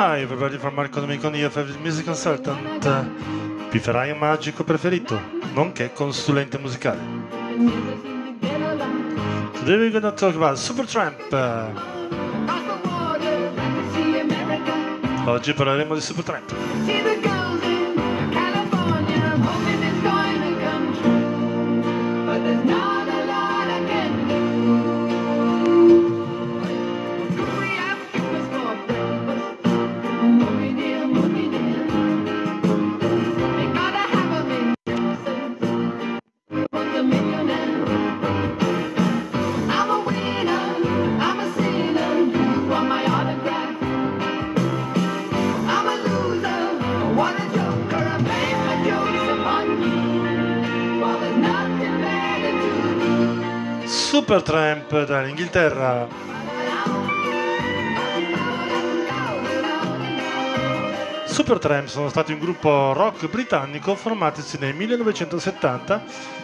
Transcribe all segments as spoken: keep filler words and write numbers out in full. Hi everybody from Marco Domeniconi, your favorite music consultant, uh, pifferaio magico preferito, nonché consulente musicale. Today we're gonna talk about Supertramp. Oggi parleremo di Supertramp. Supertramp dall'Inghilterra. Supertramp sono stati un gruppo rock britannico formatosi nel millenovecentosettanta,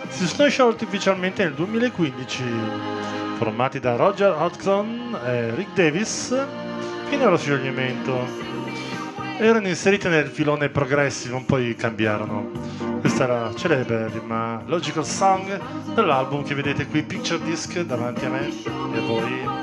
si sono sciolti ufficialmente nel duemilaquindici, formati da Roger Hodgson e Rick Davis fino allo scioglimento. Erano inseriti nel filone progressive, poi cambiarono. Questa è la celeberrima Logical Song dell'album che vedete qui, Picture Disc, davanti a me e a voi.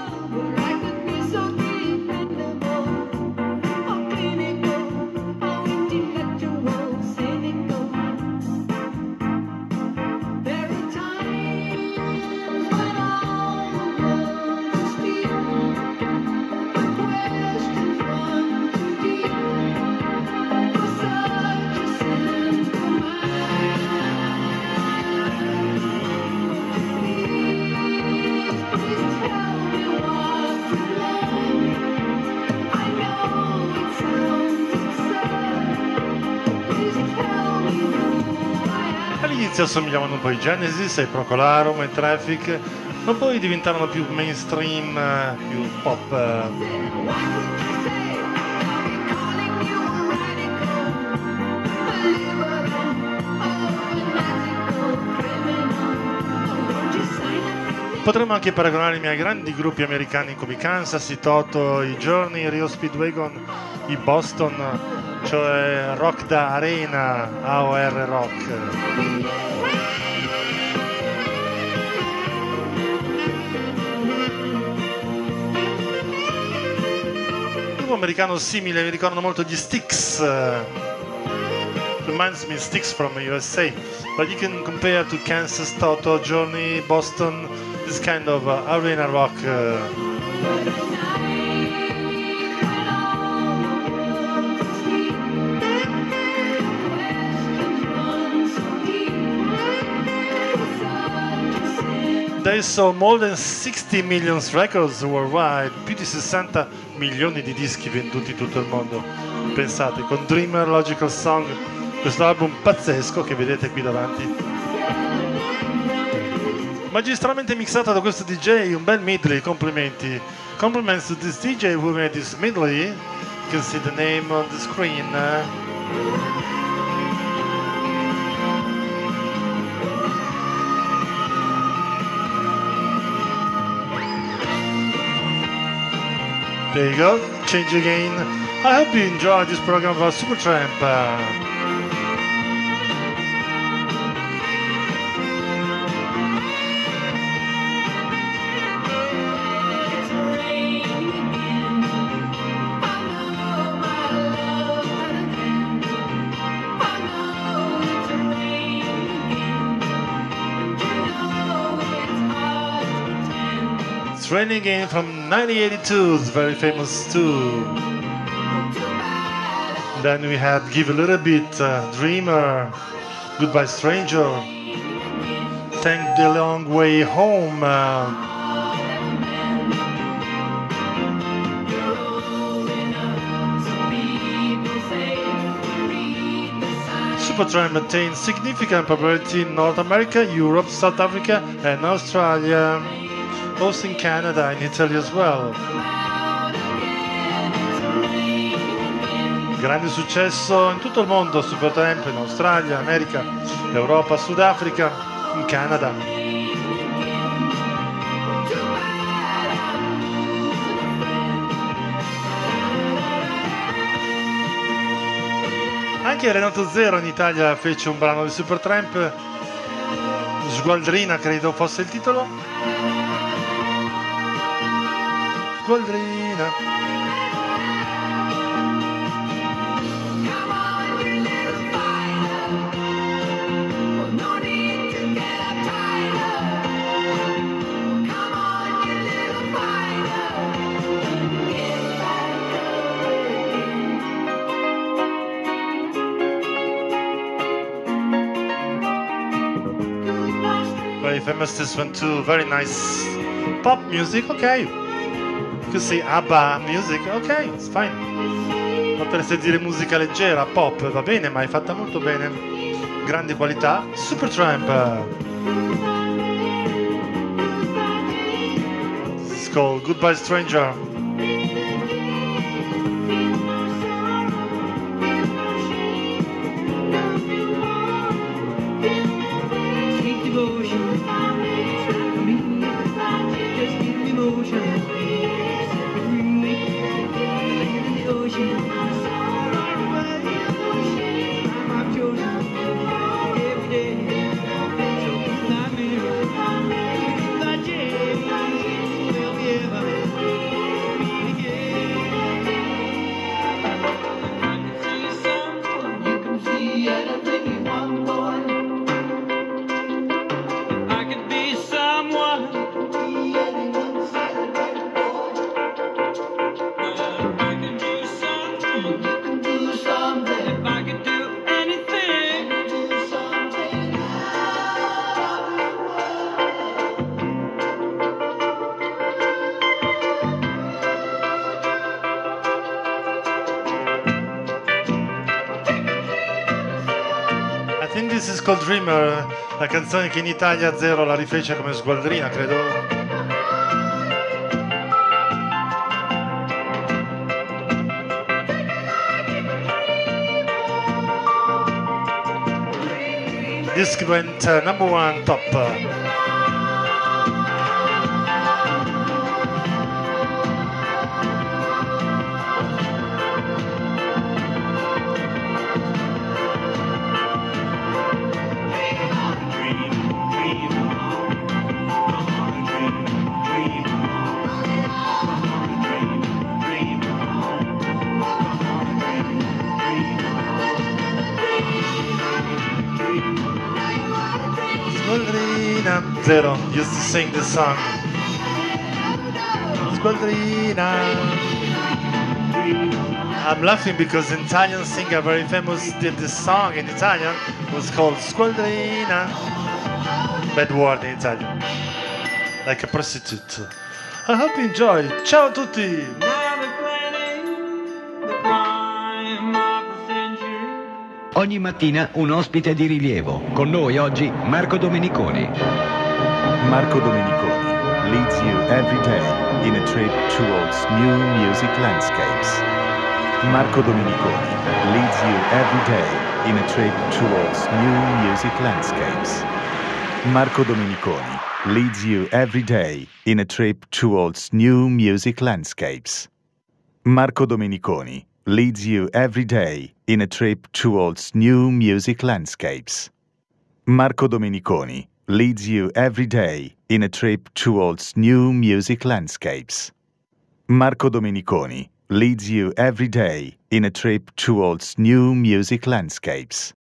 Assomigliavano un po' ai Genesis, ai Procolarum, ai Traffic, ma poi diventarono più mainstream, più pop. Potremmo anche paragonarmi a grandi gruppi americani come i Kansas, i Toto, i Journey, i Rio Speedwagon, i Boston, cioè rock da arena, A O R rock. Americano simile, mi ricordano molto gli Styx. Reminds me Styx from U S A, but you can compare to Kansas, Toto, Journey, Boston, this kind of uh, arena rock. Uh. They sold more than sixty million records worldwide, più di sessanta milioni di dischi venduti in tutto il mondo. Pensate, con Dreamer, Logical Song, questo album pazzesco che vedete qui davanti. Magistralmente mixato da questo D J, un bel medley, complimenti. Compliments to this D J who made this medley, you can see the name on the screen. There you go, change again. I hope you enjoyed this program for Supertramp. It's raining again from nineteen eighty-two's very famous too. Then we had Give a Little Bit, uh, Dreamer, Goodbye Stranger, Thank the Long Way Home, uh, Supertramp maintained significant popularity in North America, Europe, South Africa and Australia. Both in Canada and Italy as well. Grande successo in tutto il mondo, Supertramp in Australia, America, Europa, Sudafrica, in Canada. Anche Renato Zero in Italia fece un brano di Supertramp, Sgualdrina credo fosse il titolo. Sgualdrina. Famous this one too, very nice pop music, ok. You can say ABBA music, ok, it's fine. Potreste dire musica leggera, pop, va bene, ma è fatta molto bene. Grande qualità, Supertramp. It's called Goodbye Stranger. Dreamer, la canzone che in Italia Zero la rifece come Sgualdrina, credo. This went uh, number one top. Zero used to sing this song. I'm laughing because an Italian singer very famous did this song in Italian. It was called Squadrina. Bad word in Italian. Like a prostitute. I hope you enjoy. Ciao a tutti! Ogni mattina un ospite di rilievo. Con noi oggi Marco Domeniconi. Marco Domeniconi leads you every day in a trip towards new music landscapes. Marco Domeniconi leads you every day in a trip towards new music landscapes. Marco Domeniconi leads you every day in a trip towards new music landscapes. Marco Domeniconi leads you every day in a trip towards new music landscapes. Marco Domeniconi leads you every day in a trip towards new music landscapes. Marco Domeniconi leads you every day in a trip towards new music landscapes.